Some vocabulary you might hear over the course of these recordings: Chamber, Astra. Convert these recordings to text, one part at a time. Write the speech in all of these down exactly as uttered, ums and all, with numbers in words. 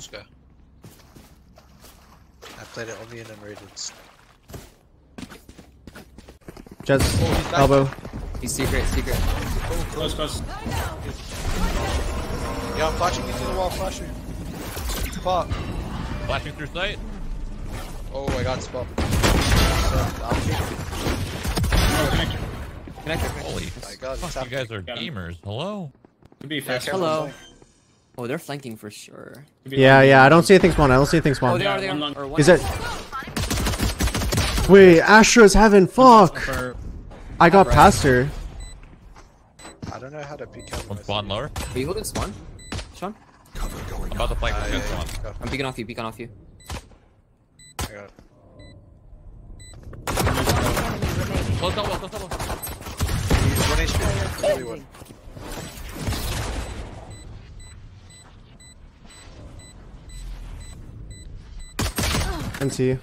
Let's go. I played it on the enumerated. Jets, oh, he's elbow. He's secret, secret. Oh, close, close. Yeah, I'm flashing you through the wall, flashing. Fuck. Flashing through sight. Oh, I got spot. Connector. Connector. Holy God, fuck, you guys are gamers. Hello? Could be fast. Hello. Oh, they're flanking for sure. Yeah, yeah, I don't see anything spawn. I don't see anything spawn. Oh, they are, they are. Is it? Wait, Astra's heaven, fuck! I got right. past her. I don't know how to pick up. One spawn lower. Are you holding spawn? Sean? Cover going I'm about to flank uh, yeah, spawn. Yeah, yeah. I'm peeking off you, peeking off you. I got it. Close double, close double. He's one H P. M T.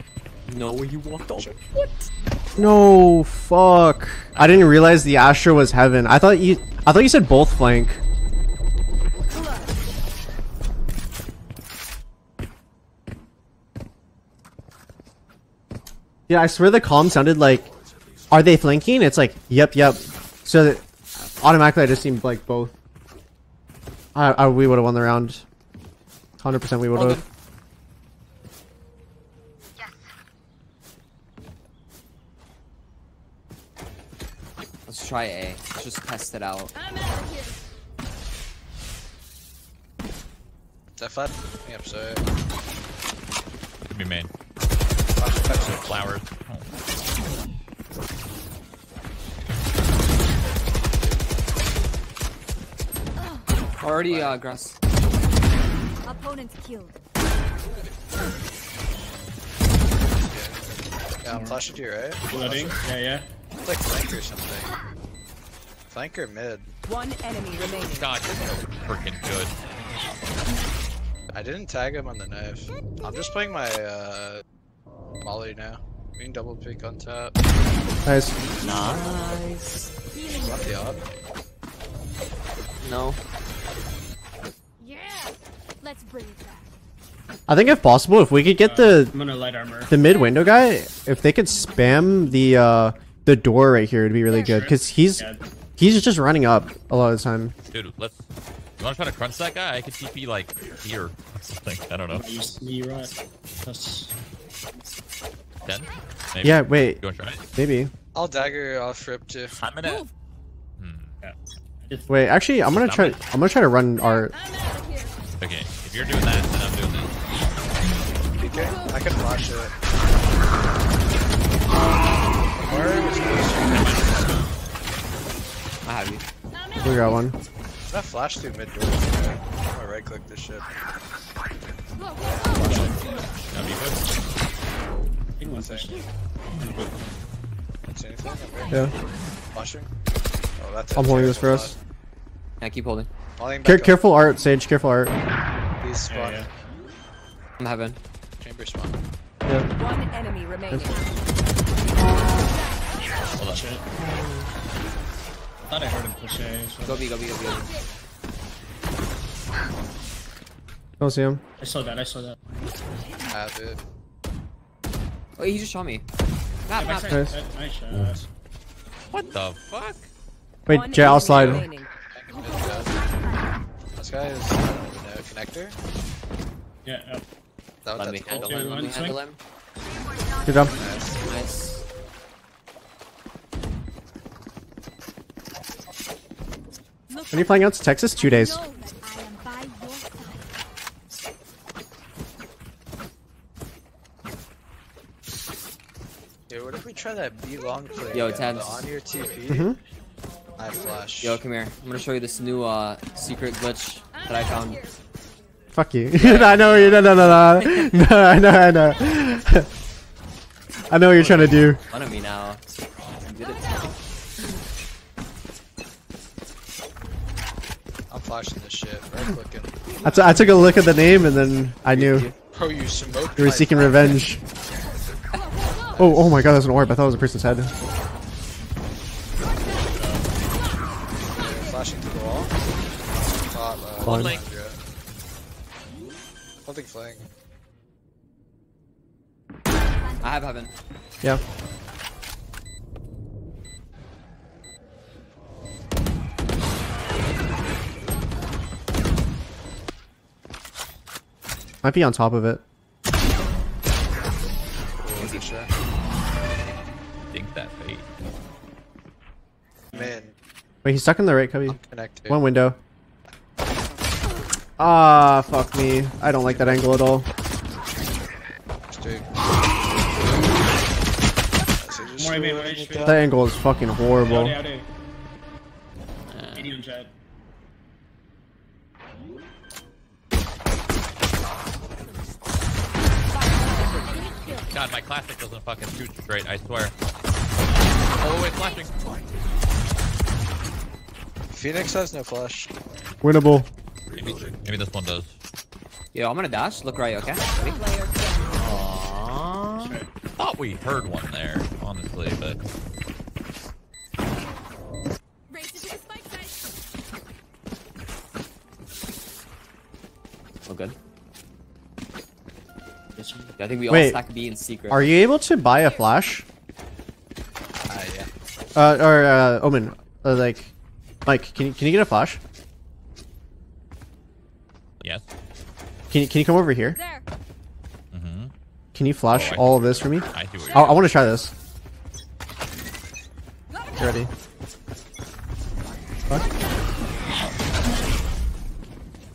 No, you walked over. What? No, fuck. I didn't realize the Astra was heaven. I thought you. I thought you said both flank. Yeah, I swear the comm sounded like, "Are they flanking?" It's like, "Yep, yep." So that automatically, I just seemed like both. I, I we would have won the round. one hundred percent, we would have. Let's try A. Let's just test it out. I'm out of here. Is that flat? Yep, so. Could be main. Flowers. Oh. Already, uh, grass. Opponent killed. Yeah, I'm flashing to your right. Flooding? Yeah, yeah. It's like flank or something. Flank or mid. One enemy remaining. God, you're so freaking good. I didn't tag him on the knife. I'm just playing my uh, Molly now. We can double pick on top. Nice. Nice. Is that the op? No. Yeah. Let's bring it back. I think if possible, if we could get uh, the I'm gonna light armor. the mid window guy, if they could spam the uh, the door right here, it'd be really good because he's he's just running up a lot of the time. Dude, let's. You wanna try to crunch that guy? I could T P like here or something. I don't know. You're right. That's... ten? Maybe. Yeah. Wait. You wanna try it? Maybe. I'll dagger off rip too. I'm gonna. Hmm. Yeah. Just... Wait. Actually, I'm gonna try. I'm gonna try to run our. Okay. If you're doing that, then I'm doing this. P K, I can flash it. Where is this? I have you. We got one. That flash through mid door. I'm gonna right click this shit. One second. Yeah. Flashing. Oh, that's. I'm holding this for us. Lot. Yeah, keep holding. Care careful up. Art, Sage. Careful art. He's spawned. Yeah, yeah. I'm heaven. Chamber spawn. Yeah. One enemy remaining. Hold on. Shit. I thought I heard him push A. So. Go B, go B, go B. I don't see him. I saw that. I saw that. Ah, dude. Oh, he just shot me. Map, yeah, map. Nice. Nice shot. Yeah. What the fuck? Wait, One Jay, I'll slide. Remaining. This guy is a connector. Yeah, yep. That was handle him, let me handle him. Good job. Nice. Nice. When are you flying out to Texas? Two days. I am by your side. Dude, what if we try that B long play? Yo, Tabs. On your T P. Mm-hmm. I flash. Yo, come here. I'm gonna show you this new uh, secret glitch that I found. Fuck you. I know you. No, no, no, no. No, I know, I know. I know what you're trying to do. Fun of me now. You did it. I'm flashing this shit. Right looking. I, t I took a look at the name and then I knew. Bro, you smoked. You were seeking revenge. Oh, oh my God, that's an orb. I thought it was a person's head. Flashing to the wall. One link. Nothing flying. I have heaven. Yeah. Might be on top of it. Think that fate. Man. Wait, he's stuck in the right cubby. One window. Ah, fuck me. I don't like that angle at all. That angle is fucking horrible. God, my classic doesn't fucking shoot straight, I swear. Oh, it's flashing. Phoenix has no flash. Winnable. Maybe, maybe this one does. Yo, I'm gonna dash. Look right, okay? Ready? Aww. Thought we heard one there, honestly, but. Oh, good. I think we Wait, all stack B in secret. Are you able to buy a flash? Uh, yeah. Uh, or, uh, Omen. Uh, like, Mike, can you, can you get a flash? Yes. Can you, can you come over here? There. Mm-hmm. Can you flash oh, all do. of this for me? I do. I, I want to try this. You ready? Fuck.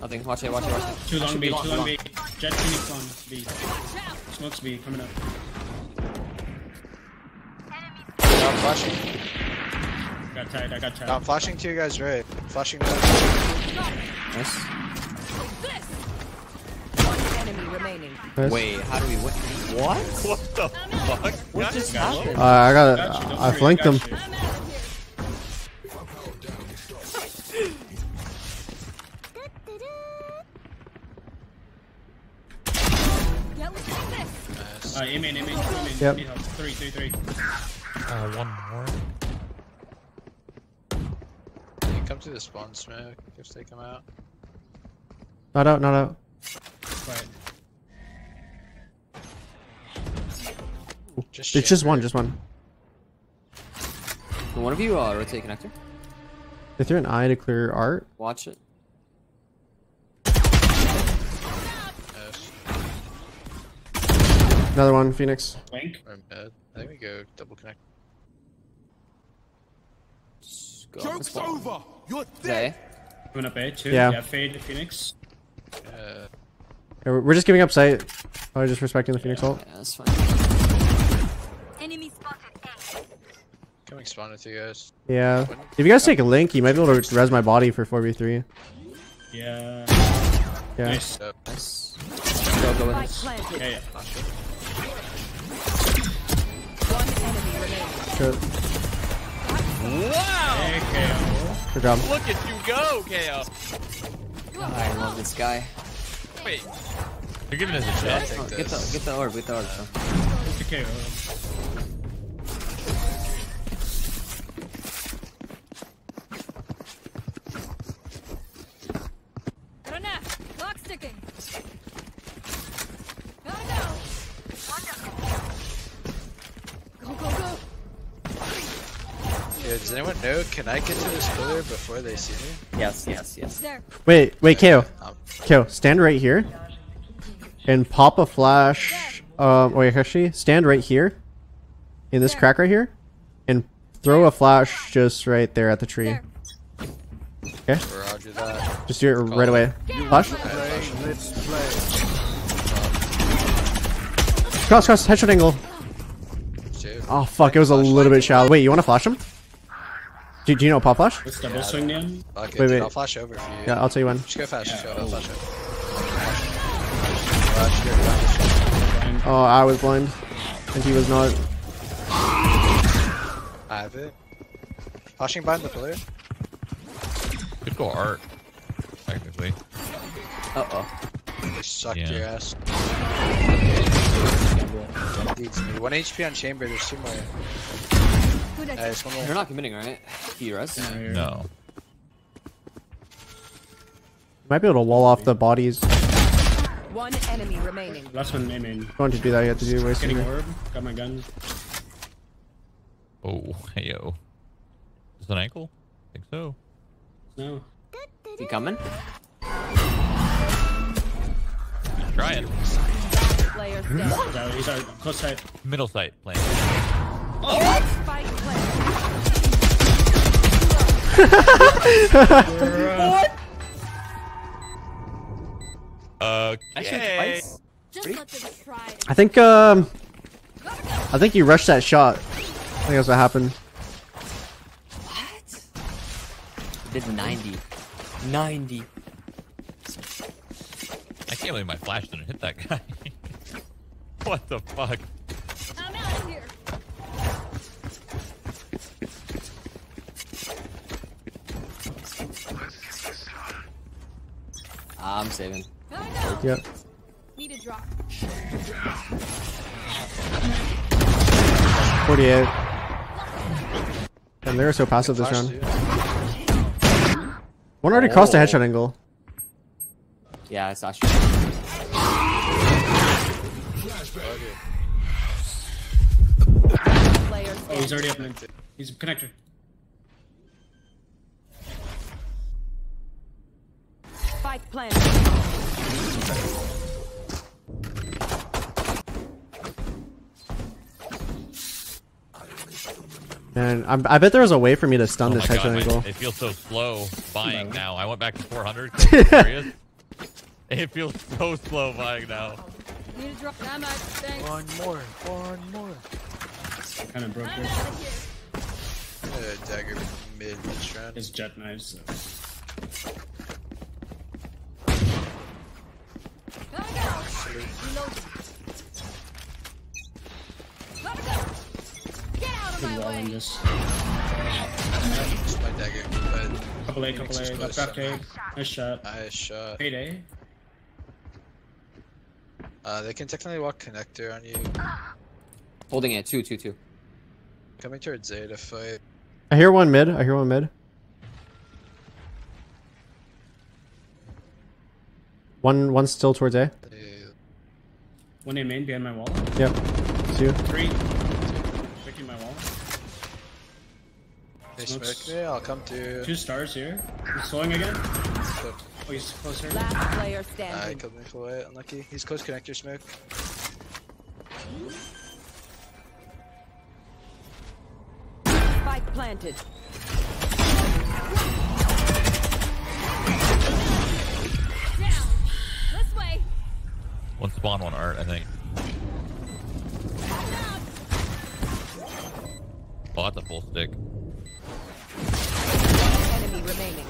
Nothing. Watch it, watch it, watch it. Too long B, too long B. Jet Phoenix on B. Smokes B, coming up. I'm flashing. I got tired, I got tired. No, I'm flashing to you guys right. I'm flashing to you guys. Nice. One enemy remaining. Nice. Wait, how do we win? What? What the fuck? What just happened? Uh, I got it. Got I flanked him. Uh, in, in, in, in, in. Yep. Three, three, three. Uh, one more. Hey, come to the spawn smoke. Just take him out. Not out, not out. Right. Just it's just one, just one. Can one of you uh, rotate connector? They threw an eye to clear art. Watch it. Another one, Phoenix. Link. I'm dead. I think we go double connect. Go Joke's over! You're dead! Coming up A too. Yeah. Yeah, fade Phoenix. Uh, yeah, we're just giving up sight. Probably just respecting the Phoenix ult. Yeah, that's fine. Enemy spotted. Coming spawn with you guys. Yeah. If you guys take a Link, you might be able to res my body for four v three. Yeah. Yeah. Nice. Nice. Go, go with it. Yeah, yeah. Good. Wow! Hey, good job. Look at you go, K O. I love this guy. Wait, you're giving us a shot. Oh, get the, get the orb, get the orb. Uh, it's a K O. Lock sticking. Go, go. Go, go, go. Yeah, does anyone know? Can I get to this pillar before they see me? Yes, yes, yes. Wait, wait, K O. K O, stand right here. And pop a flash. Um, wait, actually, stand right here. In this crack right here. And throw a flash just right there at the tree. Okay. Roger that. Just do it right away. Flash. Cross, cross, headshot angle. Oh, fuck, it was a little bit shallow. Wait, you want to flash him? Do, do you know pop flash? Let's double yeah, swing down. Wait, wait. I'll flash over for you. Yeah, I'll tell you when. Just go fast. Yeah. Go. I'll flash over. Oh, I was blind. And he was not. I have it. Flashing behind the player. Good go art. Technically. Uh oh. They sucked yeah. your ass. One H P on Chamber, there's two more. Uh, You're not committing, right? You rest? No. Might be able to wall off the bodies. One enemy remaining. Last one, main, main. I want to do that. You have to do wasting. Getting orb. Got my guns. Oh, hey, yo. Is it an ankle? I think so. No. Is he coming? He's trying. He's out. Close side. Middle side playing. Oh! What? Okay. I think, um... I think you rushed that shot. I think that's what happened. Did ninety. ninety. I can't believe my flash didn't hit that guy. What the fuck? I'm out of here. Ah, I'm saving. Oh, no. Yep. Need a drop. forty-eight. And they're so passive this round. One already oh. crossed a headshot angle. Yeah, I saw shit. Oh, he's already up in it. He's a connector. Spike plant. Man, I'm, I bet there was a way for me to stun oh this headshot angle. It feels so slow buying no. now. I went back to four hundred. Serious? It feels so slow buying now. One more, one more. Kind of broke this. Uh, dagger mid shot. His jet knives. So. I just... my dagger, but... Couple A, couple A, left after. Nice shot. Nice shot. Payday. Uh, they can technically walk connector on you. Holding it, two, two, two. Coming towards A to fight. I hear one mid, I hear one mid. One, one still towards A. Two. One in main, behind my wall. Yep. Two. Three. Okay, I'll come to two stars here. He's slowing again. Oh, he's closer. Last player standing. I killed me for it. Unlucky. He's close connector smoke. Spike planted. Now, this way. One spawn, one art, I think. Oh, that's a full stick. Remaining.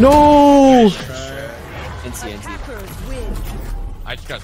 No! I just got